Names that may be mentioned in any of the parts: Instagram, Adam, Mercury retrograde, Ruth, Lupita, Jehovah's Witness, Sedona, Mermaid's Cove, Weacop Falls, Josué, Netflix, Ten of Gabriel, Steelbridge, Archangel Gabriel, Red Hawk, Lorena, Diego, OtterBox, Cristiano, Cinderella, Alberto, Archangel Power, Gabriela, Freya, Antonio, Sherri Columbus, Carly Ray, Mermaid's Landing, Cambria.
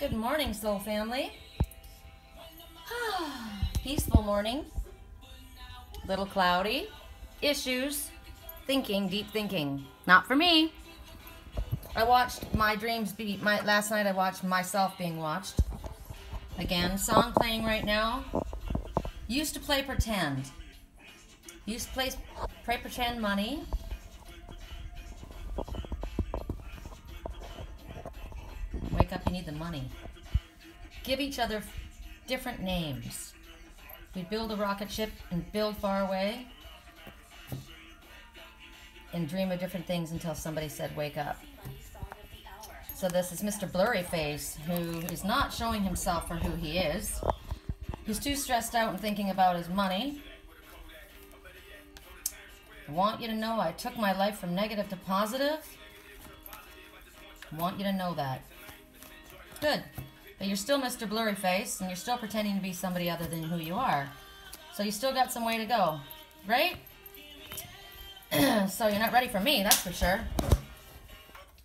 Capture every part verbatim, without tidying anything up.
Good morning, soul family. Peaceful morning. Little cloudy. Issues. Thinking, deep thinking. Not for me. I watched my dreams be, my, last night I watched myself being watched. Again, song playing right now. Used to play pretend. Used to play, play pretend money. Wake up, you need the money. Give each other different names. We build a rocket ship and build far away and dream of different things until somebody said, wake up. So this is Mister Blurry Face, who is not showing himself for who he is. He's too stressed out and thinking about his money. I want you to know I took my life from negative to positive. I want you to know that. Good. But you're still Mister Blurry Face, and you're still pretending to be somebody other than who you are. So you still got some way to go, right? So you're not ready for me, that's for sure.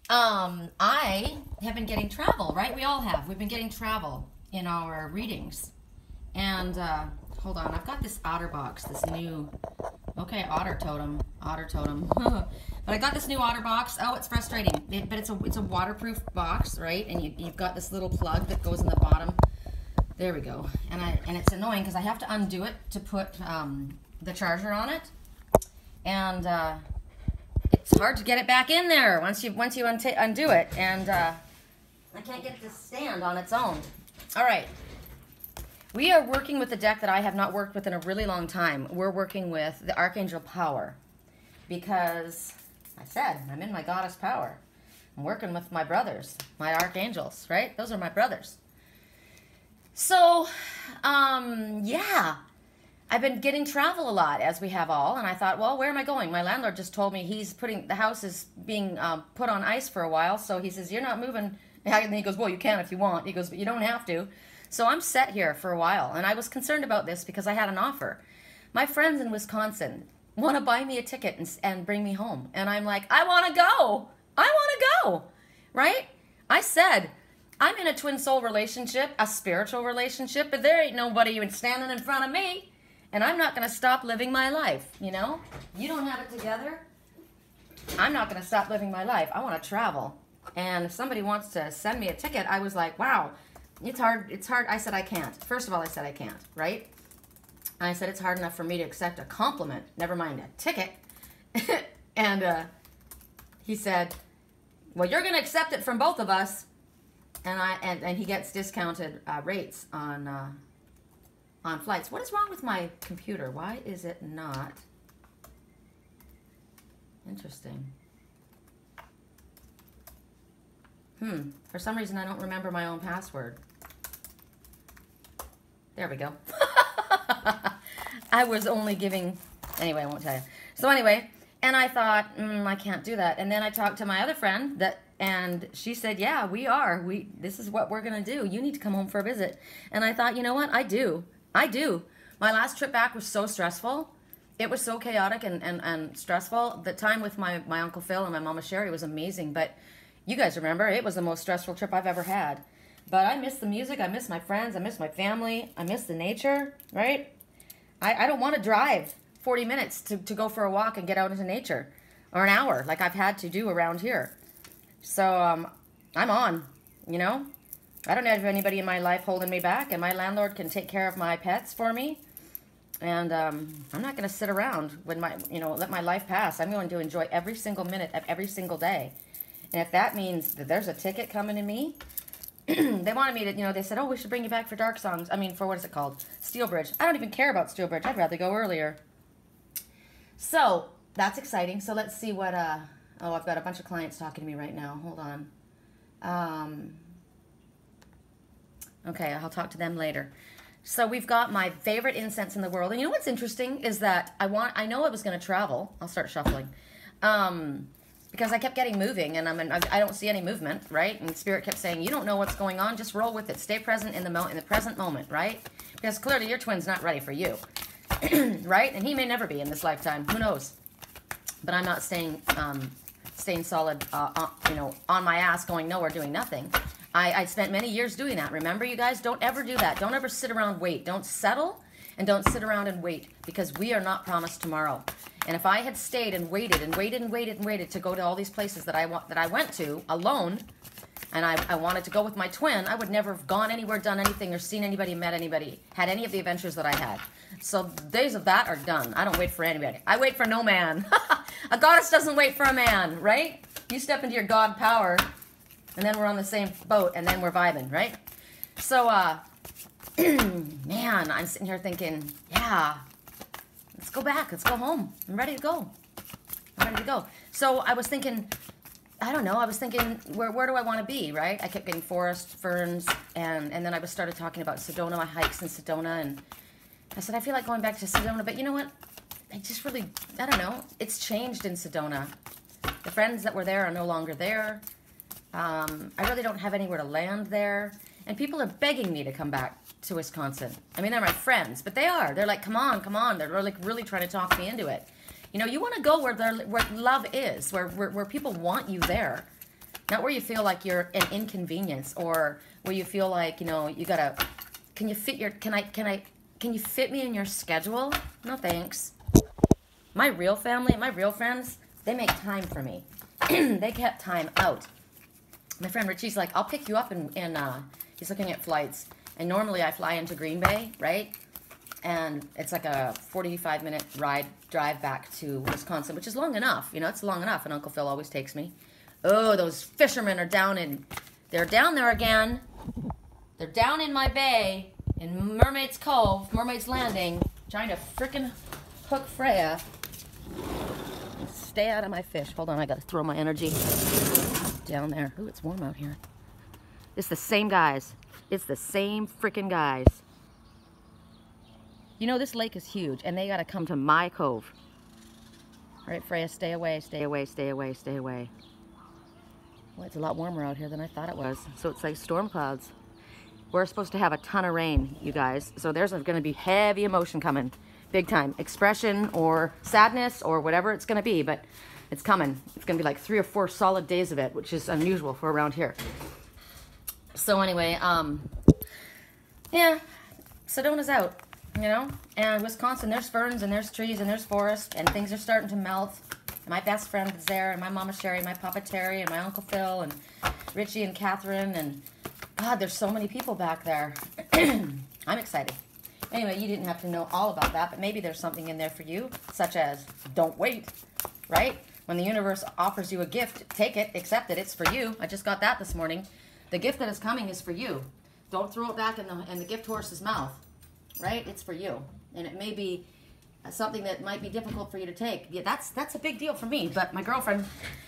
Um, I have been getting travel, right? We all have. We've been getting travel in our readings. And, uh, hold on, I've got this OtterBox, this new, okay, otter totem, otter totem. But I got this new otter box. Oh, it's frustrating, it, but it's a it's a waterproof box, right? And you, you've got this little plug that goes in the bottom. There we go. And I and it's annoying because I have to undo it to put um, the charger on it, and uh, it's hard to get it back in there once you once you undo it. And uh, I can't get this stand on its own. All right, we are working with a deck that I have not worked with in a really long time. We're working with the Archangel Power because. I said, I'm in my goddess power. I'm working with my brothers, my archangels, right? Those are my brothers. So, um, yeah, I've been getting travel a lot, as we have all, and I thought, well, where am I going? My landlord just told me he's putting, the house is being um, put on ice for a while, so he says, you're not moving. And he goes, well, you can if you want. He goes, but you don't have to. So I'm set here for a while, and I was concerned about this because I had an offer. My friends in Wisconsin want to buy me a ticket and, and bring me home. And I'm like, I want to go. I want to go, right? I said, I'm in a twin soul relationship, a spiritual relationship, but there ain't nobody even standing in front of me. And I'm not going to stop living my life, you know? You don't have it together. I'm not going to stop living my life. I want to travel. And if somebody wants to send me a ticket, I was like, wow, it's hard. It's hard. I said, I can't. First of all, I said, I can't, right? I said, it's hard enough for me to accept a compliment, never mind a ticket. And uh, he said, well, you're going to accept it from both of us. And I and, and he gets discounted uh, rates on, uh, on flights. What is wrong with my computer? Why is it not? Interesting. Hmm. For some reason, I don't remember my own password. There we go. I was only giving, anyway, I won't tell you. So anyway, and I thought, mm, I can't do that. And then I talked to my other friend, that, and she said, yeah, we are. We, this is what we're going to do. You need to come home for a visit. And I thought, you know what? I do. I do. My last trip back was so stressful. It was so chaotic and, and, and stressful. The time with my, my Uncle Phil and my Mama Sherry was amazing. But you guys remember, it was the most stressful trip I've ever had. But I miss the music, I miss my friends, I miss my family, I miss the nature, right? I, I don't want to drive forty minutes to, to go for a walk and get out into nature, or an hour, like I've had to do around here. So um, I'm on, you know? I don't have anybody in my life holding me back, and my landlord can take care of my pets for me. And um, I'm not going to sit around when my, you know, let my life pass. I'm going to enjoy every single minute of every single day. And if that means that there's a ticket coming to me, they wanted me to, you know, they said, oh, we should bring you back for Dark Songs. I mean, for what is it called? Steelbridge. I don't even care about Steelbridge. I'd rather go earlier. So, that's exciting. So, let's see what, uh, oh, I've got a bunch of clients talking to me right now. Hold on. Um, okay, I'll talk to them later. So, we've got my favorite incense in the world. And you know what's interesting is that I want, I know I was going to travel. I'll start shuffling. Um... Because I kept getting moving, and I'm in, I don't see any movement, right? And Spirit kept saying, you don't know what's going on. Just roll with it. Stay present in the, mo in the present moment, right? Because clearly your twin's not ready for you, right? And he may never be in this lifetime. Who knows? But I'm not staying, um, staying solid, uh, on, you know, on my ass, going nowhere, doing nothing. I, I spent many years doing that. Remember, you guys, don't ever do that. Don't ever sit around, wait. Don't settle and don't sit around and wait, because we are not promised tomorrow. And if I had stayed and waited and waited and waited and waited to go to all these places that I want, that I went to alone, and I, I wanted to go with my twin, I would never have gone anywhere, done anything, or seen anybody, met anybody, had any of the adventures that I had. So days of that are done. I don't wait for anybody. I wait for no man. A goddess doesn't wait for a man, right? You step into your god power, and then we're on the same boat, and then we're vibing, right? So, uh, man, I'm sitting here thinking, yeah, let's go back. Let's go home. I'm ready to go. I'm ready to go. So I was thinking, I don't know. I was thinking, where where do I want to be, right? I kept getting forest, ferns, and, and then I was started talking about Sedona, my hikes in Sedona, and I said, I feel like going back to Sedona, but you know what? I just really, I don't know. It's changed in Sedona. The friends that were there are no longer there. Um, I really don't have anywhere to land there. And people are begging me to come back to Wisconsin. I mean, they're my friends, but they are. They're like, come on, come on. They're like really trying to talk me into it. You know, you want to go where there, where love is, where, where where people want you there, not where you feel like you're an inconvenience or where you feel like, you know, you gotta. Can you fit your? Can I? Can I? Can you fit me in your schedule? No thanks. My real family, my real friends, they make time for me. They kept time out. My friend Richie's like, I'll pick you up and and uh, he's looking at flights. And normally I fly into Green Bay, right? And it's like a forty-five minute ride, drive back to Wisconsin, which is long enough. You know, it's long enough. And Uncle Phil always takes me. Oh, those fishermen are down in, they're down there again. They're down in my bay, in Mermaid's Cove, Mermaid's Landing, trying to frickin' hook Freya. Stay out of my fish. Hold on, I gotta throw my energy down there. Ooh, it's warm out here. It's the same guys. It's the same freaking guys. You know, this lake is huge, and they got to come to my cove. All right, Freya, stay away, stay away, stay away, stay away. Well, it's a lot warmer out here than I thought it was. So it's like storm clouds. We're supposed to have a ton of rain, you guys. So there's going to be heavy emotion coming, big time. Expression or sadness or whatever it's going to be, but it's coming. It's going to be like three or four solid days of it, which is unusual for around here. So anyway, um, yeah, Sedona's out, you know, and Wisconsin, there's ferns and there's trees and there's forest and things are starting to melt. My best friend is there, and my Mama Sherry, and my Papa Terry, and my Uncle Phil, and Richie and Catherine, and God, there's so many people back there. I'm excited. Anyway, you didn't have to know all about that, but maybe there's something in there for you, such as don't wait, right? When the universe offers you a gift, take it, accept it, it's for you. I just got that this morning. The gift that is coming is for you. Don't throw it back in the, in the gift horse's mouth, right? It's for you. And it may be something that might be difficult for you to take. Yeah, that's that's a big deal for me. But my girlfriend,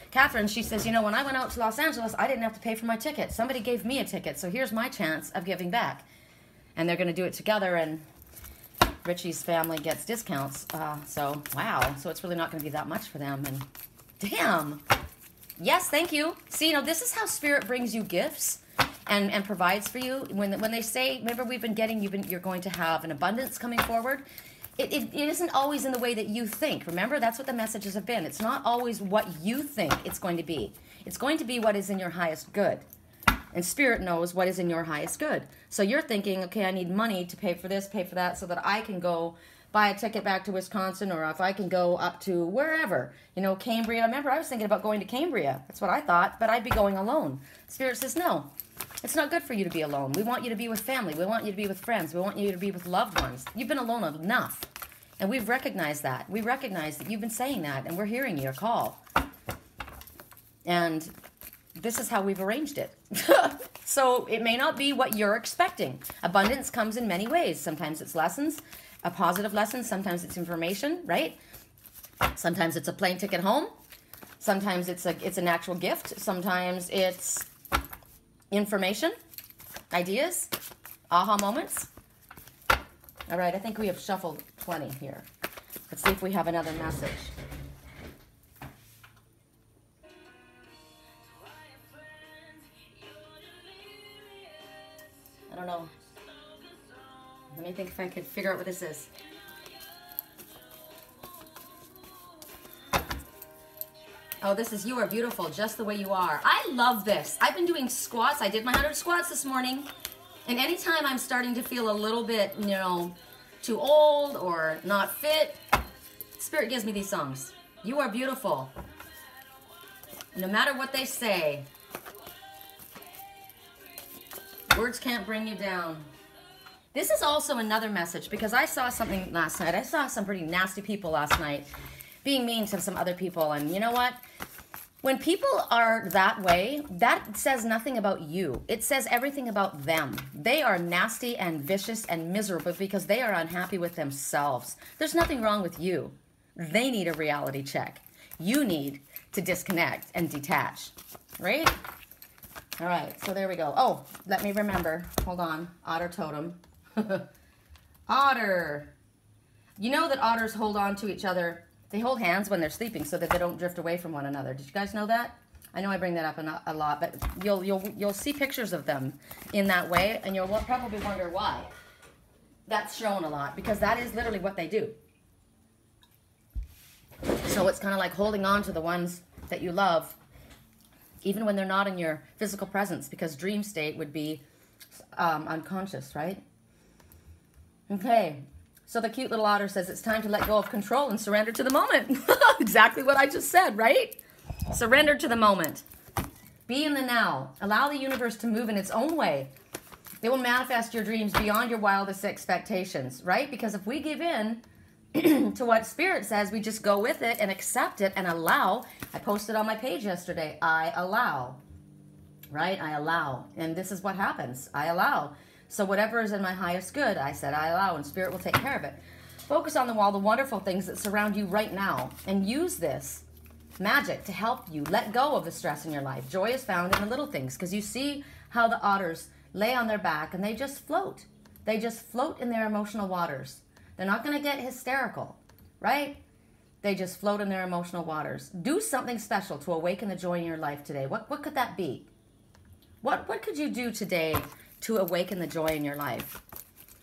Catherine, she says, you know, when I went out to Los Angeles, I didn't have to pay for my ticket. Somebody gave me a ticket, so here's my chance of giving back. And they're going to do it together, and Richie's family gets discounts. Uh, so, wow. So it's really not going to be that much for them. And damn. Yes, thank you. See, you know, this is how spirit brings you gifts and, and provides for you. When when they say, remember, we've been getting, you've been, you're going to have an abundance coming forward. It, it, it isn't always in the way that you think. Remember, that's what the messages have been. It's not always what you think it's going to be. It's going to be what is in your highest good. And spirit knows what is in your highest good. So you're thinking, okay, I need money to pay for this, pay for that, so that I can go buy a ticket back to Wisconsin, or if I can go up to wherever, you know, Cambria. Remember, I was thinking about going to Cambria. That's what I thought, but I'd be going alone. Spirit says, no, it's not good for you to be alone. We want you to be with family. We want you to be with friends. We want you to be with loved ones. You've been alone enough, and we've recognized that. We recognize that you've been saying that, and we're hearing your call. And this is how we've arranged it. So it may not be what you're expecting. Abundance comes in many ways. Sometimes it's lessons. A positive lesson. Sometimes it's information, right? Sometimes it's a plane ticket home. Sometimes it's a it's an actual gift. Sometimes it's information, ideas, aha moments. All right, I think we have shuffled plenty here. Let's see if we have another message. I don't know. Let me think if I can figure out what this is. Oh, this is You Are Beautiful Just the Way You Are. I love this. I've been doing squats. I did my one hundred squats this morning. And anytime I'm starting to feel a little bit, you know, too old or not fit, Spirit gives me these songs. You are beautiful. No matter what they say, words can't bring you down. This is also another message, because I saw something last night. I saw some pretty nasty people last night being mean to some other people. And you know what? When people are that way, that says nothing about you. It says everything about them. They are nasty and vicious and miserable because they are unhappy with themselves. There's nothing wrong with you. They need a reality check. You need to disconnect and detach, right? All right, so there we go. Oh, let me remember. Hold on. Otter totem. Otter. You know that otters hold on to each other. They hold hands when they're sleeping so that they don't drift away from one another. Did you guys know that? I know I bring that up a lot, but you'll you'll you'll see pictures of them in that way, and you'll probably wonder why that's shown a lot, because that is literally what they do. So it's kind of like holding on to the ones that you love, even when they're not in your physical presence, because dream state would be um, unconscious, right? Okay. So the cute little otter says, it's time to let go of control and surrender to the moment. Exactly what I just said, right? Surrender to the moment. Be in the now. Allow the universe to move in its own way. It will manifest your dreams beyond your wildest expectations, right? Because if we give in to what Spirit says, we just go with it and accept it and allow. I posted on my page yesterday, I allow, right? I allow. And this is what happens. I allow. So whatever is in my highest good, I said I allow, and Spirit will take care of it. Focus on the wall, the wonderful things that surround you right now, and use this magic to help you let go of the stress in your life. Joy is found in the little things, because you see how the otters lay on their back and they just float. They just float in their emotional waters. They're not going to get hysterical, right? They just float in their emotional waters. Do something special to awaken the joy in your life today. What, what could that be? What, what could you do today to awaken the joy in your life?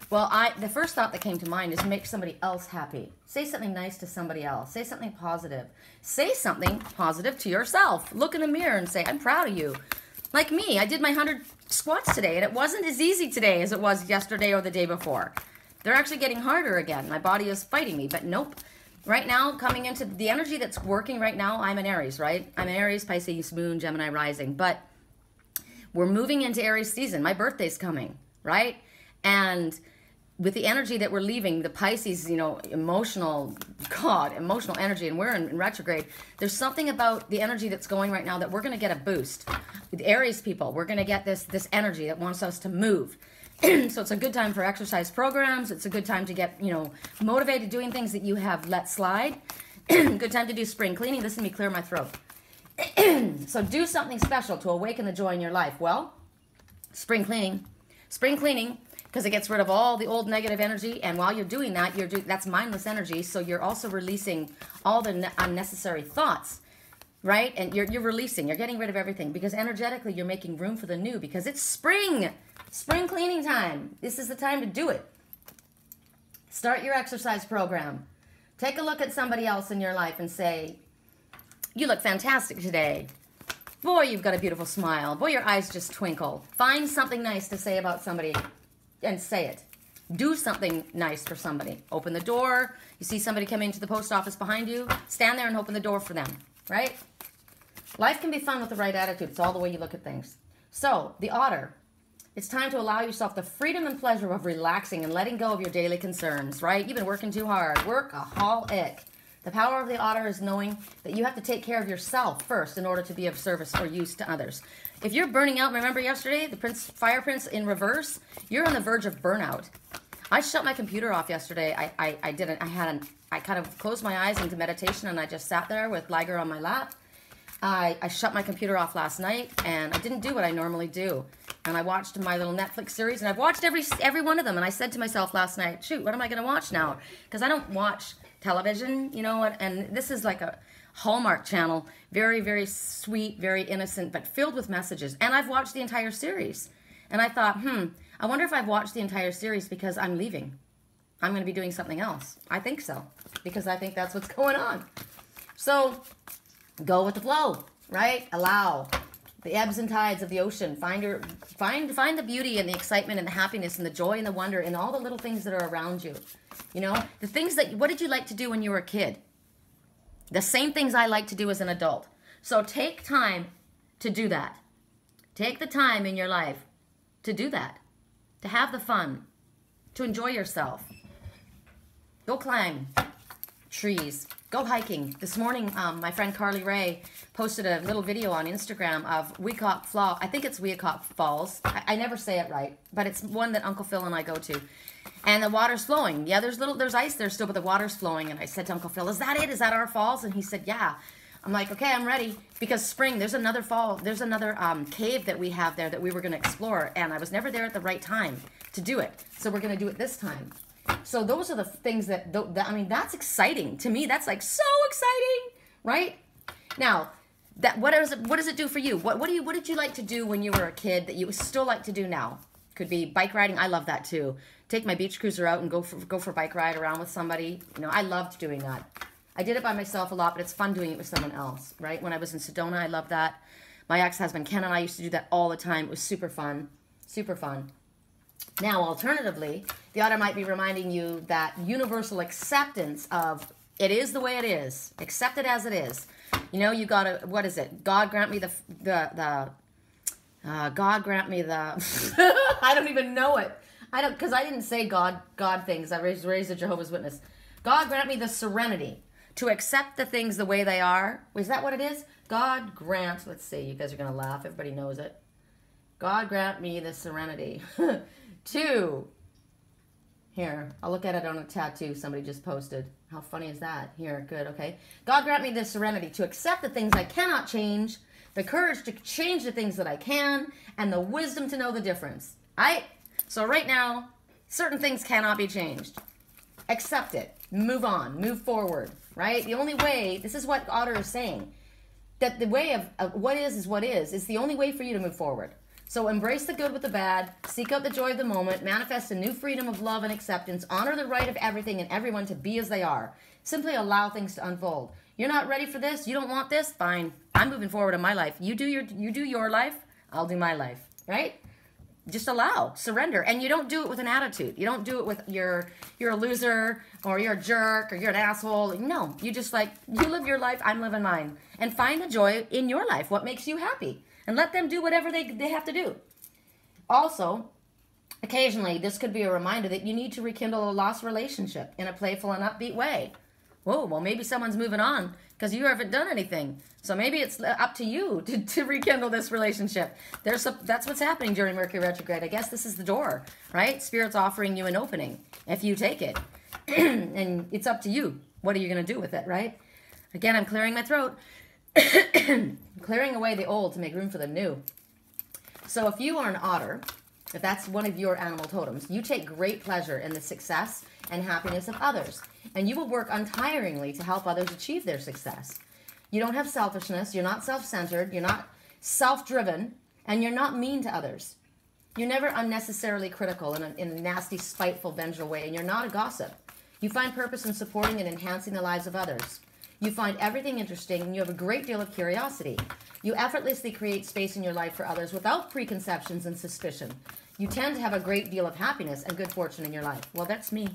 Well, I the first thought that came to mind is make somebody else happy. Say something nice to somebody else. Say something positive. Say something positive to yourself. Look in the mirror and say, I'm proud of you. Like me, I did my one hundred squats today, and it wasn't as easy today as it was yesterday or the day before. They're actually getting harder again. My body is fighting me, but nope. Right now, coming into the energy that's working right now, I'm an Aries, right? I'm an Aries, Pisces, Moon, Gemini, Rising, but we're moving into Aries season. My birthday's coming, right? And with the energy that we're leaving, the Pisces, you know, emotional, God, emotional energy, and we're in, in retrograde, there's something about the energy that's going right now that we're going to get a boost. With Aries people, we're going to get this, this energy that wants us to move. So it's a good time for exercise programs. It's a good time to get, you know, motivated doing things that you have let slide. Good time to do spring cleaning. Listen to me clear my throat. So do something special to awaken the joy in your life. Well, spring cleaning. Spring cleaning, because it gets rid of all the old negative energy, and while you're doing that, you're do that's mindless energy, so you're also releasing all the ne unnecessary thoughts, right? And you're, you're releasing. You're getting rid of everything, because energetically you're making room for the new, because it's spring. Spring cleaning time. This is the time to do it. Start your exercise program. Take a look at somebody else in your life and say, you look fantastic today. Boy, you've got a beautiful smile. Boy, your eyes just twinkle. Find something nice to say about somebody and say it. Do something nice for somebody. Open the door. You see somebody come into the post office behind you. Stand there and open the door for them, right? Life can be fun with the right attitude. It's all the way you look at things. So, the otter, it's time to allow yourself the freedom and pleasure of relaxing and letting go of your daily concerns, right? You've been working too hard. Workaholic. The power of the otter is knowing that you have to take care of yourself first in order to be of service or use to others. If you're burning out, remember yesterday, the prince, fire prince in reverse, you're on the verge of burnout. I shut my computer off yesterday. I, I, I didn't, I had an, I kind of closed my eyes into meditation, and I just sat there with Liger on my lap. I, I shut my computer off last night, and I didn't do what I normally do. And I watched my little Netflix series, and I've watched every, every one of them. And I said to myself last night, shoot, what am I going to watch now? Because I don't watch television, you know, and this is like a Hallmark channel, very, very sweet, very innocent, but filled with messages. And I've watched the entire series. And I thought, hmm, I wonder if I've watched the entire series because I'm leaving. I'm going to be doing something else. I think so, because I think that's what's going on. So go with the flow, right? Allow the ebbs and tides of the ocean. Find your, find, find the beauty and the excitement and the happiness and the joy and the wonder and all the little things that are around you. You know, the things that, what did you like to do when you were a kid? The same things I like to do as an adult. So take time to do that. Take the time in your life to do that, to have the fun, to enjoy yourself. Go climb trees. Go hiking. This morning, um, my friend Carly Ray posted a little video on Instagram of Weacop Falls. I think it's Weacop Falls. I, I never say it right, but it's one that Uncle Phil and I go to. And the water's flowing. Yeah, there's little, there's ice there still, but the water's flowing. And I said to Uncle Phil, "Is that it? Is that our falls?" And he said, "Yeah." I'm like, "Okay, I'm ready," because spring. There's another fall. There's another um, cave that we have there that we were going to explore, and I was never there at the right time to do it. So we're going to do it this time. So those are the things that, that, I mean, that's exciting. To me, that's like so exciting, right? Now, that, what, is it, what does it do for you? What, what, do you? What did you like to do when you were a kid that you still like to do now? Could be bike riding. I love that too. Take my beach cruiser out and go for, go for a bike ride around with somebody. You know, I loved doing that. I did it by myself a lot, but it's fun doing it with someone else, right? When I was in Sedona, I loved that. My ex-husband Ken and I used to do that all the time. It was super fun, super fun. Now, alternatively, the otter might be reminding you that universal acceptance of it is the way it is. Accept it as it is. You know, you gotta, what is it? God grant me the, the, the uh, God grant me the, I don't even know it. I don't, because I didn't say God, God things. I raised, raised a Jehovah's Witness. God grant me the serenity to accept the things the way they are. Is that what it is? God grant, let's see, you guys are gonna laugh. Everybody knows it. God grant me the serenity. Two. Here, I'll look at it on a tattoo somebody just posted. How funny is that? Here, good, okay. God grant me the serenity to accept the things I cannot change, the courage to change the things that I can, and the wisdom to know the difference. Right? So right now, certain things cannot be changed. Accept it. Move on. Move forward. Right? The only way, this is what Otter is saying, that the way of, of what is is what is. It's the only way for you to move forward. So embrace the good with the bad, seek out the joy of the moment, manifest a new freedom of love and acceptance, honor the right of everything and everyone to be as they are. Simply allow things to unfold. You're not ready for this, you don't want this, fine. I'm moving forward in my life. You do your, you do your life, I'll do my life, right? Just allow, surrender. And you don't do it with an attitude. You don't do it with your, you're a loser or you're a jerk or you're an asshole. No, you just like, you live your life, I'm living mine. And find the joy in your life, what makes you happy. And let them do whatever they, they have to do. Also, occasionally, this could be a reminder that you need to rekindle a lost relationship in a playful and upbeat way. Whoa, well, maybe someone's moving on because you haven't done anything. So maybe it's up to you to, to rekindle this relationship. There's a, that's what's happening during Mercury retrograde. I guess this is the door, right? Spirit's offering you an opening if you take it. And it's up to you. What are you going to do with it, right? Again, I'm clearing my throat. Clearing away the old to make room for the new. So if you are an otter, if that's one of your animal totems, you take great pleasure in the success and happiness of others, and you will work untiringly to help others achieve their success. You don't have selfishness, you're not self-centered, you're not self-driven, and you're not mean to others. You're never unnecessarily critical in a, in a nasty, spiteful, vengeful way, and you're not a gossip. You find purpose in supporting and enhancing the lives of others. You find everything interesting, and you have a great deal of curiosity. You effortlessly create space in your life for others without preconceptions and suspicion. You tend to have a great deal of happiness and good fortune in your life. Well, that's me.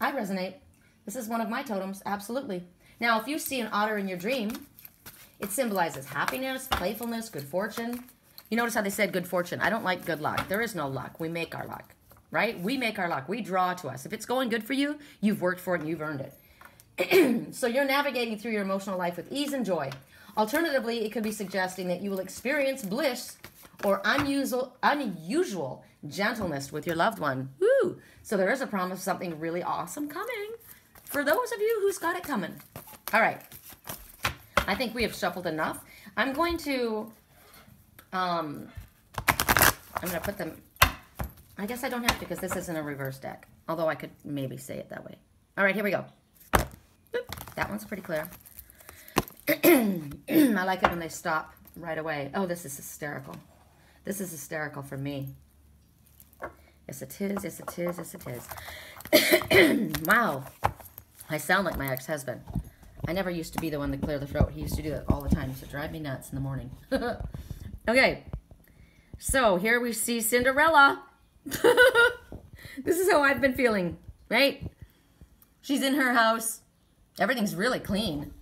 I resonate. This is one of my totems, absolutely. Now, if you see an otter in your dream, it symbolizes happiness, playfulness, good fortune. You notice how they said good fortune. I don't like good luck. There is no luck. We make our luck, right? We make our luck. We draw to us. If it's going good for you, you've worked for it and you've earned it. So you're navigating through your emotional life with ease and joy. Alternatively, it could be suggesting that you will experience bliss or unusual, unusual gentleness with your loved one. Woo! So there is a promise of something really awesome coming for those of you who's got it coming. All right. I think we have shuffled enough. I'm going to, um, I'm going to put them, I guess I don't have to because this isn't a reverse deck, although I could maybe say it that way. All right, here we go. That one's pretty clear. I like it when they stop right away. Oh, this is hysterical. This is hysterical for me. Yes, it is. Yes, it is. Yes, it is. Wow. I sound like my ex-husband. I never used to be the one to clear the throat. He used to do that all the time, so drive me nuts in the morning. Okay, so here we see Cinderella. This is how I've been feeling, right? She's in her house. Everything's really clean.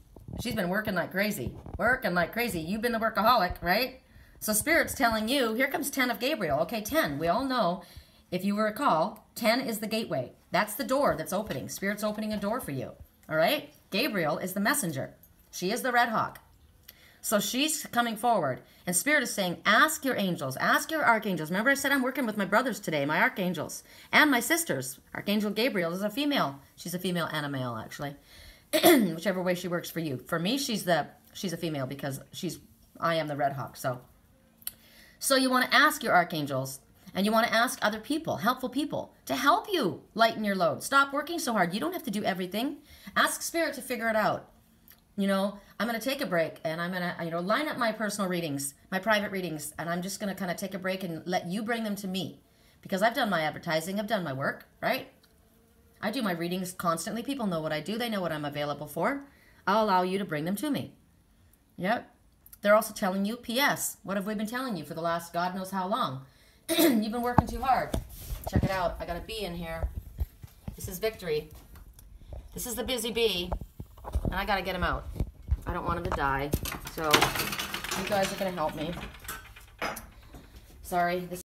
She's been working like crazy. Working like crazy. You've been the workaholic, right? So Spirit's telling you, here comes ten of Gabriel. Okay, ten. We all know, if you recall, ten is the gateway. That's the door that's opening. Spirit's opening a door for you, all right? Gabriel is the messenger. She is the Red Hawk. So she's coming forward. And Spirit is saying, ask your angels. Ask your archangels. Remember I said I'm working with my brothers today, my archangels, and my sisters. Archangel Gabriel is a female. She's a female and a male, actually. Whichever way she works for you. For me, she's the she's a female because she's I am the Red Hawk. So, so you want to ask your archangels, and you want to ask other people, helpful people, to help you lighten your load. Stop working so hard. You don't have to do everything. Ask Spirit to figure it out. You know, I'm going to take a break, and I'm going to you know line up my personal readings, my private readings, and I'm just going to kind of take a break and let you bring them to me, because I've done my advertising, I've done my work, right? I do my readings constantly. People know what I do. They know what I'm available for. I'll allow you to bring them to me. Yep. They're also telling you, P S, what have we been telling you for the last God knows how long? You've been working too hard. Check it out. I got a bee in here. This is Victory. This is the busy bee, and I got to get him out. I don't want him to die, so you guys are going to help me. Sorry. This